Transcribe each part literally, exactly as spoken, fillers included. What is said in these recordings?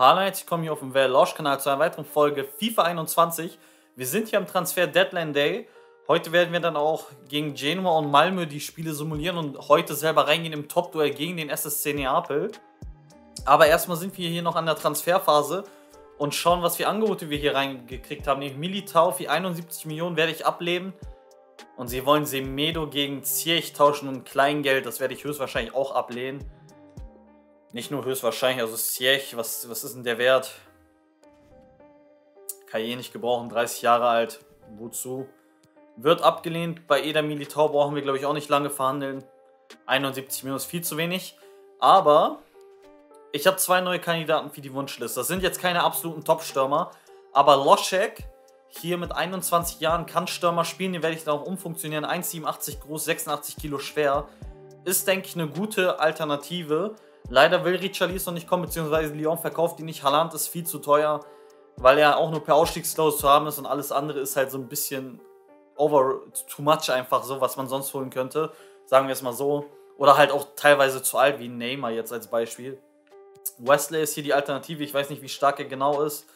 Hallo, herzlich willkommen hier auf dem Veloce-Kanal zu einer weiteren Folge FIFA einundzwanzig. Wir sind hier am Transfer Deadline Day. Heute werden wir dann auch gegen Genoa und Malmö die Spiele simulieren und heute selber reingehen im Top-Duell gegen den S S C Neapel. Aber erstmal sind wir hier noch an der Transferphase und schauen, was für Angebote wir hier reingekriegt haben. Nämlich Militao für einundsiebzig Millionen werde ich ablehnen. Und sie wollen Semedo gegen Kessié tauschen und Kleingeld, das werde ich höchstwahrscheinlich auch ablehnen. Nicht nur höchstwahrscheinlich, also Siech, was, was ist denn der Wert? Kann ich eh nicht gebrauchen, dreißig Jahre alt, wozu? Wird abgelehnt, bei Eder Militao brauchen wir glaube ich auch nicht lange verhandeln. einundsiebzig Millionen ist viel zu wenig, aber ich habe zwei neue Kandidaten für die Wunschliste. Das sind jetzt keine absoluten Top-Stürmer, aber Hložek hier mit einundzwanzig Jahren kann Stürmer spielen, den werde ich dann auch umfunktionieren. eins Komma siebenundachtzig groß, sechsundachtzig Kilo schwer, ist denke ich eine gute Alternative. Leider will Richarlison nicht kommen, beziehungsweise Lyon verkauft ihn nicht. Haaland ist viel zu teuer, weil er auch nur per Ausstiegsklausel zu haben ist und alles andere ist halt so ein bisschen over too much einfach so, was man sonst holen könnte. Sagen wir es mal so. Oder halt auch teilweise zu alt, wie Neymar jetzt als Beispiel. Wesley ist hier die Alternative, ich weiß nicht, wie stark er genau ist.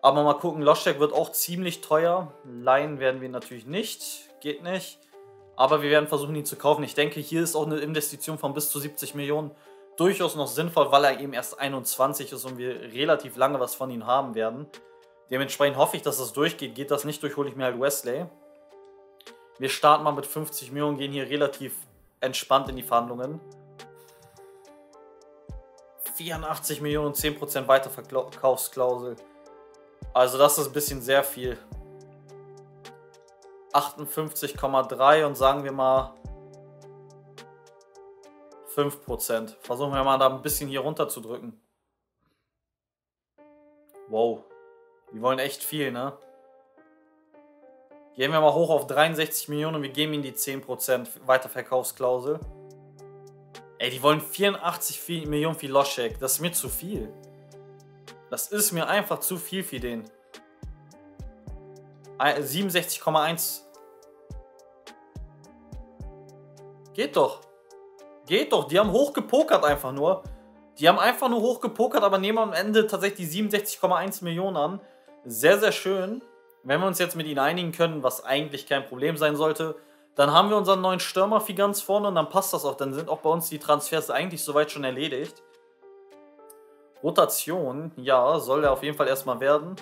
Aber mal gucken, Hložek wird auch ziemlich teuer. Leihen werden wir natürlich nicht, geht nicht. Aber wir werden versuchen, ihn zu kaufen. Ich denke, hier ist auch eine Investition von bis zu siebzig Millionen. Durchaus noch sinnvoll, weil er eben erst einundzwanzig ist und wir relativ lange was von ihm haben werden. Dementsprechend hoffe ich, dass das durchgeht. Geht das nicht durch, hole ich mir halt Wesley. Wir starten mal mit fünfzig Millionen, gehen hier relativ entspannt in die Verhandlungen. vierundachtzig Millionen, zehn Prozent Weiterverkaufsklausel. Also das ist ein bisschen sehr viel. achtundfünfzig Komma drei und sagen wir mal fünf Prozent. Versuchen wir mal da ein bisschen hier runter zu drücken. Wow. Die wollen echt viel, ne? Gehen wir mal hoch auf dreiundsechzig Millionen und wir geben ihnen die zehn Prozent Weiterverkaufsklausel. Ey, die wollen vierundachtzig Millionen für Hložek. Das ist mir zu viel. Das ist mir einfach zu viel für den. siebenundsechzig Komma eins. Geht doch. Geht doch, die haben hochgepokert einfach nur. Die haben einfach nur hochgepokert, aber nehmen am Ende tatsächlich die siebenundsechzig Komma eins Millionen an. Sehr, sehr schön. Wenn wir uns jetzt mit ihnen einigen können, was eigentlich kein Problem sein sollte, dann haben wir unseren neuen Stürmer viel ganz vorne und dann passt das auch. Dann sind auch bei uns die Transfers eigentlich soweit schon erledigt. Rotation, ja, soll er auf jeden Fall erstmal werden.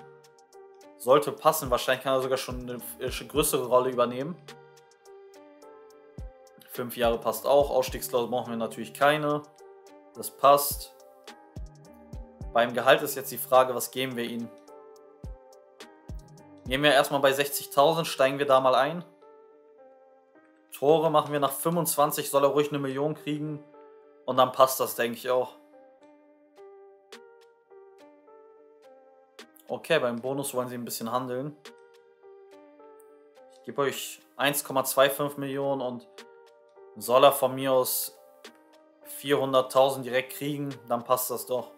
Sollte passen, wahrscheinlich kann er sogar schon eine größere Rolle übernehmen. Fünf Jahre passt auch. Ausstiegsklausel brauchen wir natürlich keine. Das passt. Beim Gehalt ist jetzt die Frage, was geben wir ihnen? Nehmen wir erstmal bei sechzigtausend, steigen wir da mal ein. Tore machen wir nach fünfundzwanzig, soll er ruhig eine Million kriegen. Und dann passt das, denke ich auch. Okay, beim Bonus wollen sie ein bisschen handeln. Ich gebe euch eins Komma fünfundzwanzig Millionen und soll er von mir aus vierhunderttausend direkt kriegen, dann passt das doch.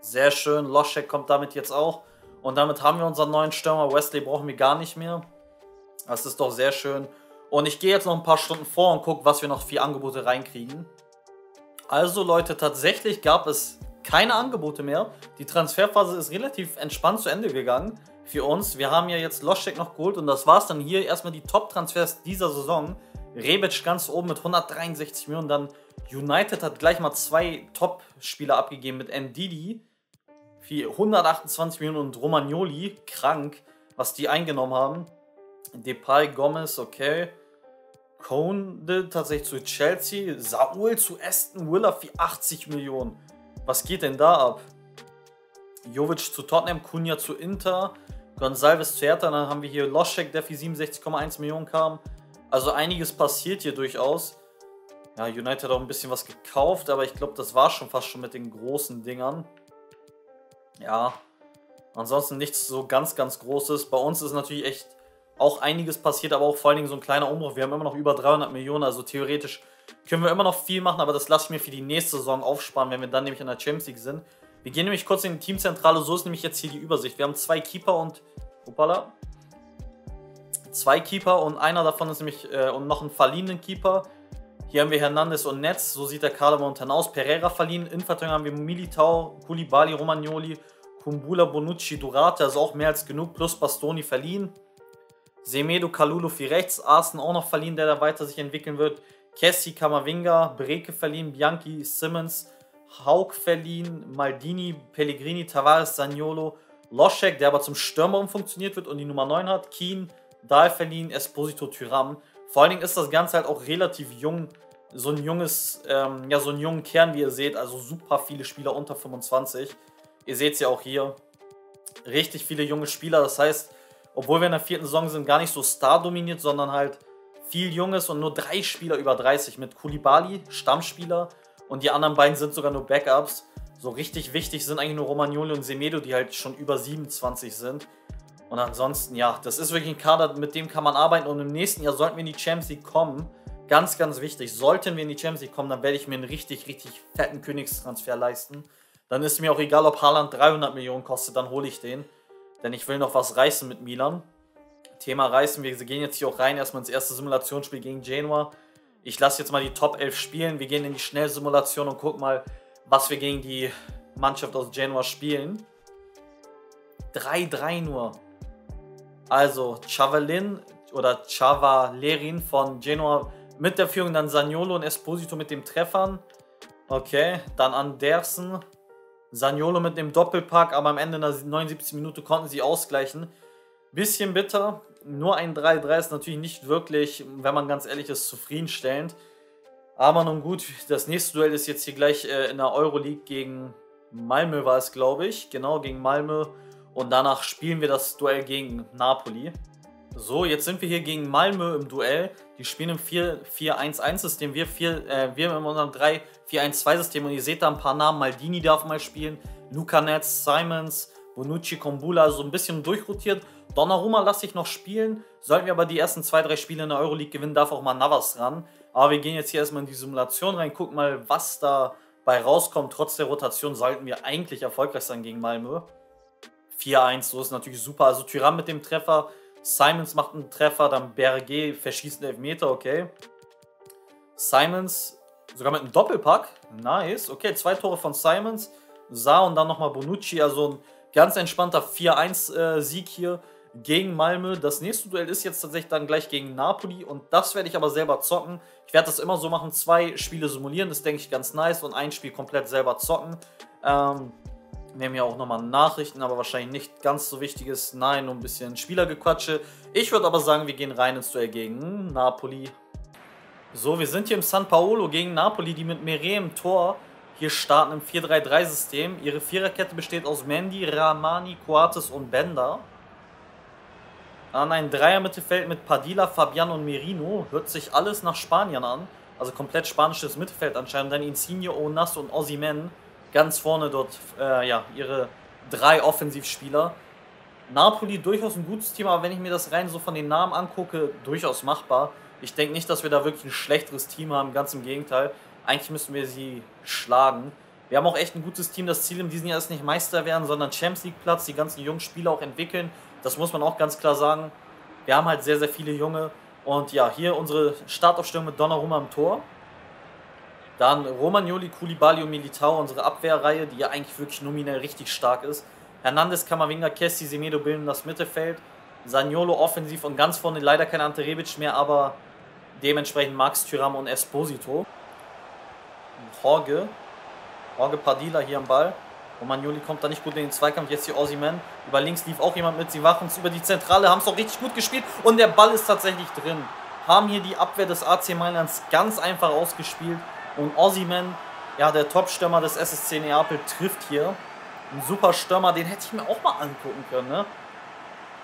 Sehr schön, Hložek kommt damit jetzt auch. Und damit haben wir unseren neuen Stürmer. Wesley brauchen wir gar nicht mehr. Das ist doch sehr schön. Und ich gehe jetzt noch ein paar Stunden vor und gucke, was wir noch für Angebote reinkriegen. Also Leute, tatsächlich gab es keine Angebote mehr. Die Transferphase ist relativ entspannt zu Ende gegangen für uns. Wir haben ja jetzt Hložek noch geholt und das war es dann hier. Erstmal die Top-Transfers dieser Saison. Rebic ganz oben mit hundertdreiundsechzig Millionen, dann United hat gleich mal zwei Top-Spieler abgegeben mit Ndidi für hundertachtundzwanzig Millionen und Romagnoli, krank, was die eingenommen haben. Depay, Gomez, okay. Koundé tatsächlich zu Chelsea, Saul zu Aston Villa für achtzig Millionen. Was geht denn da ab? Jovic zu Tottenham, Cunha zu Inter, Gonçalves zu Hertha, dann haben wir hier Hložek, der für siebenundsechzig Komma eins Millionen kam. Also einiges passiert hier durchaus. Ja, United hat auch ein bisschen was gekauft, aber ich glaube, das war schon fast schon mit den großen Dingern. Ja, ansonsten nichts so ganz, ganz Großes. Bei uns ist natürlich echt auch einiges passiert, aber auch vor allen Dingen so ein kleiner Umbruch. Wir haben immer noch über dreihundert Millionen, also theoretisch können wir immer noch viel machen, aber das lasse ich mir für die nächste Saison aufsparen, wenn wir dann nämlich in der Champions League sind. Wir gehen nämlich kurz in die Teamzentrale, so ist nämlich jetzt hier die Übersicht. Wir haben zwei Keeper und... Hoppala. Zwei Keeper und einer davon ist nämlich äh, und noch einen verliehenen Keeper. Hier haben wir Hernandez und Netz, so sieht der Kader momentan aus. Pereira verliehen, in Verteidigung haben wir Militao, Koulibaly, Romagnoli, Kumbula, Bonucci, Durate, also auch mehr als genug, plus Bastoni verliehen. Semedo, Kalulu für rechts, Arsen auch noch verliehen, der da weiter sich entwickeln wird. Kessié, Kamavinga, Breke verliehen, Bianchi, Simons, Haug verliehen, Maldini, Pellegrini, Tavares, Zaniolo, Hložek, der aber zum Stürmer umfunktioniert wird und die Nummer neun hat, Keen, Dahl verliehen, Esposito, Thuram. Vor allen Dingen ist das Ganze halt auch relativ jung, so ein junges, ähm, ja so einen jungen Kern, wie ihr seht, also super viele Spieler unter fünfundzwanzig. Ihr seht es ja auch hier, richtig viele junge Spieler, das heißt, obwohl wir in der vierten Saison sind, gar nicht so Star dominiert, sondern halt viel Junges und nur drei Spieler über dreißig mit Koulibaly, Stammspieler, und die anderen beiden sind sogar nur Backups. So richtig wichtig sind eigentlich nur Romagnoli und Semedo, die halt schon über siebenundzwanzig sind. Und ansonsten, ja, das ist wirklich ein Kader, mit dem kann man arbeiten. Und im nächsten Jahr sollten wir in die Champions League kommen. Ganz, ganz wichtig, sollten wir in die Champions League kommen, dann werde ich mir einen richtig, richtig fetten Königstransfer leisten. Dann ist mir auch egal, ob Haaland dreihundert Millionen kostet, dann hole ich den. Denn ich will noch was reißen mit Milan. Thema reißen, wir gehen jetzt hier auch rein, erstmal ins erste Simulationsspiel gegen Genoa. Ich lasse jetzt mal die Top elf spielen, wir gehen in die Schnellsimulation und gucken mal, was wir gegen die Mannschaft aus Genoa spielen. drei drei nur. Also Chavalin oder Chavalerin von Genoa mit der Führung, dann Zaniolo und Esposito mit den Treffern. Okay, dann Andersen, Zaniolo mit dem Doppelpack, aber am Ende in der neunundsiebzigsten Minute konnten sie ausgleichen. Bisschen bitter, nur ein drei drei ist natürlich nicht wirklich, wenn man ganz ehrlich ist, zufriedenstellend. Aber nun gut, das nächste Duell ist jetzt hier gleich äh, in der Euroleague gegen Malmö war es, glaube ich. Genau, gegen Malmö. Und danach spielen wir das Duell gegen Napoli. So, jetzt sind wir hier gegen Malmö im Duell. Die spielen im vier vier eins eins System. Wir, vier, äh, wir in unserem drei vier eins zwei System. Und ihr seht da ein paar Namen. Maldini darf mal spielen. Luka Netz, Simons, Bonucci, Kumbula. Also so ein bisschen durchrotiert. Donnarumma lasse ich noch spielen. Sollten wir aber die ersten zwei, drei Spiele in der Euroleague gewinnen, darf auch mal Navas ran. Aber wir gehen jetzt hier erstmal in die Simulation rein. Gucken mal, was dabei rauskommt. Trotz der Rotation sollten wir eigentlich erfolgreich sein gegen Malmö. vier eins, so ist natürlich super. Also Thuram mit dem Treffer, Simons macht einen Treffer, dann Berger verschießt einen Elfmeter, okay. Simons sogar mit einem Doppelpack, nice. Okay, zwei Tore von Simons, Saar und dann nochmal Bonucci. Also ein ganz entspannter vier eins Sieg hier gegen Malmö. Das nächste Duell ist jetzt tatsächlich dann gleich gegen Napoli und das werde ich aber selber zocken. Ich werde das immer so machen, zwei Spiele simulieren, das denke ich ganz nice, und ein Spiel komplett selber zocken. Ähm... Wir haben ja auch nochmal Nachrichten, aber wahrscheinlich nicht ganz so wichtiges. Nein, nur ein bisschen Spielergequatsche. Ich würde aber sagen, wir gehen rein ins Duell gegen Napoli. So, wir sind hier im San Paolo gegen Napoli, die mit Meret im Tor hier starten im vier drei drei System. Ihre Viererkette besteht aus Mendy, Ramani, Coates und Bender. An ein Dreier-Mittelfeld mit Padilla, Fabian und Merino. Hört sich alles nach Spanien an. Also komplett spanisches Mittelfeld anscheinend. Dann Insigne, Onas und Osimhen. Ganz vorne dort, äh, ja, ihre drei Offensivspieler. Napoli durchaus ein gutes Team, aber wenn ich mir das rein so von den Namen angucke, durchaus machbar. Ich denke nicht, dass wir da wirklich ein schlechteres Team haben, ganz im Gegenteil. Eigentlich müssen wir sie schlagen. Wir haben auch echt ein gutes Team. Das Ziel in diesem Jahr ist nicht Meister werden, sondern Champions League Platz, die ganzen jungen Spieler auch entwickeln. Das muss man auch ganz klar sagen. Wir haben halt sehr, sehr viele junge. Und ja, hier unsere Startaufstellung mit Donnarumma im Tor. Dann Romagnoli, Koulibaly und Militao, unsere Abwehrreihe, die ja eigentlich wirklich nominell richtig stark ist. Hernandez, Kamavinga, Kessié, Semedo bilden das Mittelfeld. Zaniolo offensiv und ganz vorne leider kein Ante Rebic mehr, aber dementsprechend Max, Thuram und Esposito. Jorge, Jorge Padilla hier am Ball. Romagnoli kommt da nicht gut in den Zweikampf, jetzt hier Osimhen. Über links lief auch jemand mit, sie machen es über die Zentrale, haben es auch richtig gut gespielt und der Ball ist tatsächlich drin. Haben hier die Abwehr des A C Mailands ganz einfach ausgespielt. Und Osimhen, ja, der Top-Stürmer des S S C Neapel, trifft hier. Ein super Stürmer, den hätte ich mir auch mal angucken können, ne?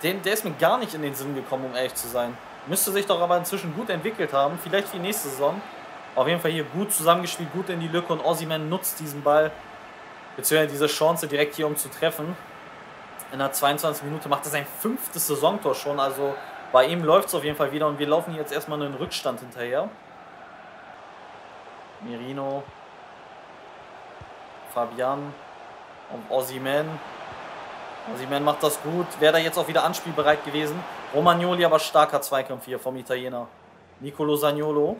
Den, der ist mir gar nicht in den Sinn gekommen, um ehrlich zu sein. Müsste sich doch aber inzwischen gut entwickelt haben, vielleicht für die nächste Saison. Auf jeden Fall hier gut zusammengespielt, gut in die Lücke und Osimhen nutzt diesen Ball, beziehungsweise diese Chance direkt hier, um zu treffen. In der zweiundzwanzigsten Minute macht er sein fünftes Saisontor schon, also bei ihm läuft es auf jeden Fall wieder und wir laufen jetzt erstmal einen Rückstand hinterher. Merino, Fabian und Osimhen. Osimhen macht das gut. Wäre da jetzt auch wieder anspielbereit gewesen. Romagnoli aber starker Zweikampf hier vom Italiener. Nicolo Zaniolo.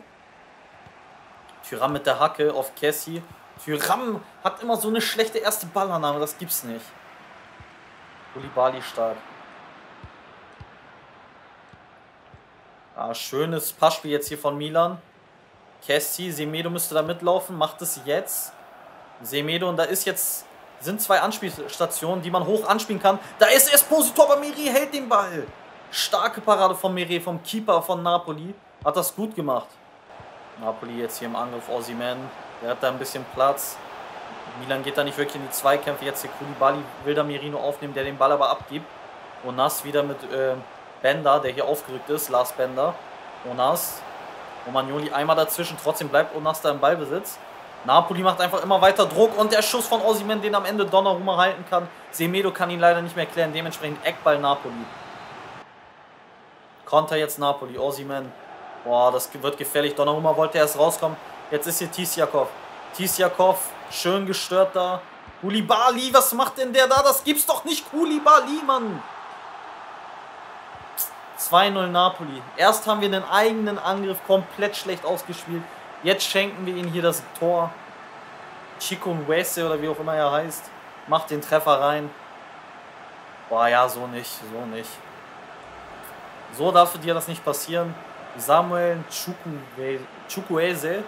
Thuram mit der Hacke auf Kessié. Thuram hat immer so eine schlechte erste Ballannahme, das gibt's nicht. Koulibaly stark. Ah, schönes Passspiel jetzt hier von Milan. Kessié, Semedo müsste da mitlaufen, macht es jetzt. Semedo, und da ist jetzt, sind zwei Anspielstationen, die man hoch anspielen kann. Da ist Esposito, aber Meri hält den Ball. Starke Parade von Meri, vom Keeper von Napoli. Hat das gut gemacht. Napoli jetzt hier im Angriff, Osimhen. Der hat da ein bisschen Platz. Milan geht da nicht wirklich in die Zweikämpfe. Jetzt hier Koulibaly will da Merino aufnehmen, der den Ball aber abgibt. Onas wieder mit äh, Bender, der hier aufgerückt ist. Lars Bender. Onas. Romagnoli einmal dazwischen. Trotzdem bleibt Onas da im Ballbesitz. Napoli macht einfach immer weiter Druck. Und der Schuss von Osimhen, den am Ende Donnarumma halten kann. Semedo kann ihn leider nicht mehr klären. Dementsprechend Eckball Napoli. Konter jetzt Napoli. Osimhen. Boah, das wird gefährlich. Donnarumma wollte erst rauskommen. Jetzt ist hier Tisjakov. Tisjakov, schön gestört da. Koulibaly, was macht denn der da? Das gibt's doch nicht, Koulibaly, Mann. zwei null Napoli. Erst haben wir den eigenen Angriff komplett schlecht ausgespielt. Jetzt schenken wir ihnen hier das Tor. Chico Nwese oder wie auch immer er heißt, macht den Treffer rein. Boah, ja, so nicht, so nicht. So darf dir das nicht passieren. Samuel Chukwueze,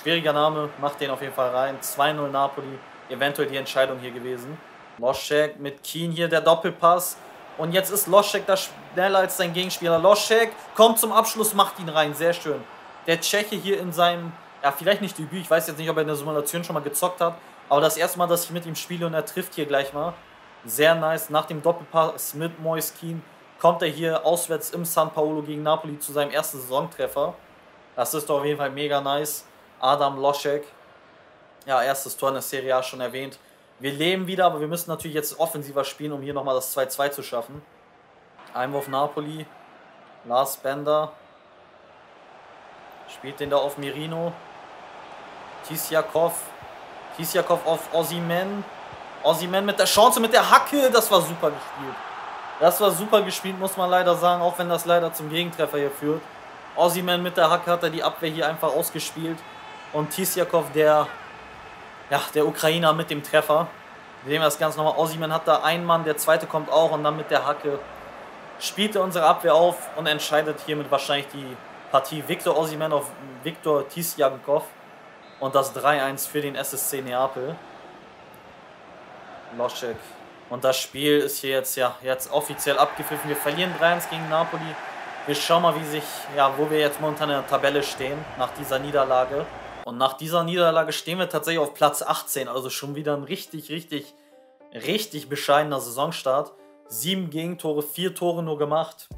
schwieriger Name, macht den auf jeden Fall rein. zwei null Napoli, eventuell die Entscheidung hier gewesen. Hložek mit Keen hier, der Doppelpass. Und jetzt ist Hložek da schneller als sein Gegenspieler. Hložek kommt zum Abschluss, macht ihn rein, sehr schön. Der Tscheche hier in seinem, ja, vielleicht nicht Debüt, ich weiß jetzt nicht, ob er in der Simulation schon mal gezockt hat, aber das erste Mal, dass ich mit ihm spiele, und er trifft hier gleich mal. Sehr nice, nach dem Doppelpass mit Moise Kean kommt er hier auswärts im San Paolo gegen Napoli zu seinem ersten Saisontreffer. Das ist doch auf jeden Fall mega nice. Adam Hložek, ja, erstes Tor in der Serie A, schon erwähnt. Wir leben wieder, aber wir müssen natürlich jetzt offensiver spielen, um hier nochmal das zwei zwei zu schaffen. Einwurf Napoli, Lars Bender, spielt den da auf Merino, Tisjakov, Tisjakov auf Osimhen, Osimhen mit der Chance, mit der Hacke, das war super gespielt. Das war super gespielt, muss man leider sagen, auch wenn das leider zum Gegentreffer hier führt. Osimhen mit der Hacke hat er die Abwehr hier einfach ausgespielt. Und Tisjakov, der, ja, der Ukrainer mit dem Treffer. Wir sehen das Ganze nochmal. Osimhen hat da einen Mann, der zweite kommt auch. Und dann mit der Hacke spielt er unsere Abwehr auf und entscheidet hiermit wahrscheinlich die Partie. Victor Osimhen auf Victor Tisjakov. Und das drei eins für den S S C Neapel. Hložek. Und das Spiel ist hier jetzt, ja, jetzt offiziell abgepfiffen. Wir verlieren drei eins gegen Napoli. Wir schauen mal, wie sich, ja, wo wir jetzt momentan in der Tabelle stehen, nach dieser Niederlage. Und nach dieser Niederlage stehen wir tatsächlich auf Platz achtzehn. Also schon wieder ein richtig, richtig, richtig bescheidener Saisonstart. Sieben Gegentore, vier Tore nur gemacht.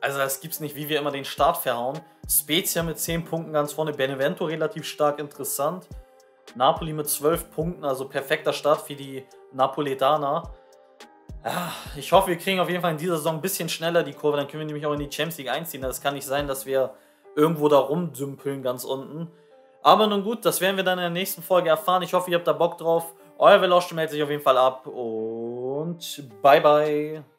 Also das gibt's nicht, wie wir immer den Start verhauen. Spezia mit zehn Punkten ganz vorne. Benevento relativ stark, interessant. Napoli mit zwölf Punkten, also perfekter Start für die Napoletaner. Ich hoffe, wir kriegen auf jeden Fall in dieser Saison ein bisschen schneller die Kurve. Dann können wir nämlich auch in die Champions League einziehen. Das kann nicht sein, dass wir irgendwo da rumdümpeln ganz unten. Aber nun gut, das werden wir dann in der nächsten Folge erfahren. Ich hoffe, ihr habt da Bock drauf. Euer Veloce meldet sich auf jeden Fall ab. Und bye bye.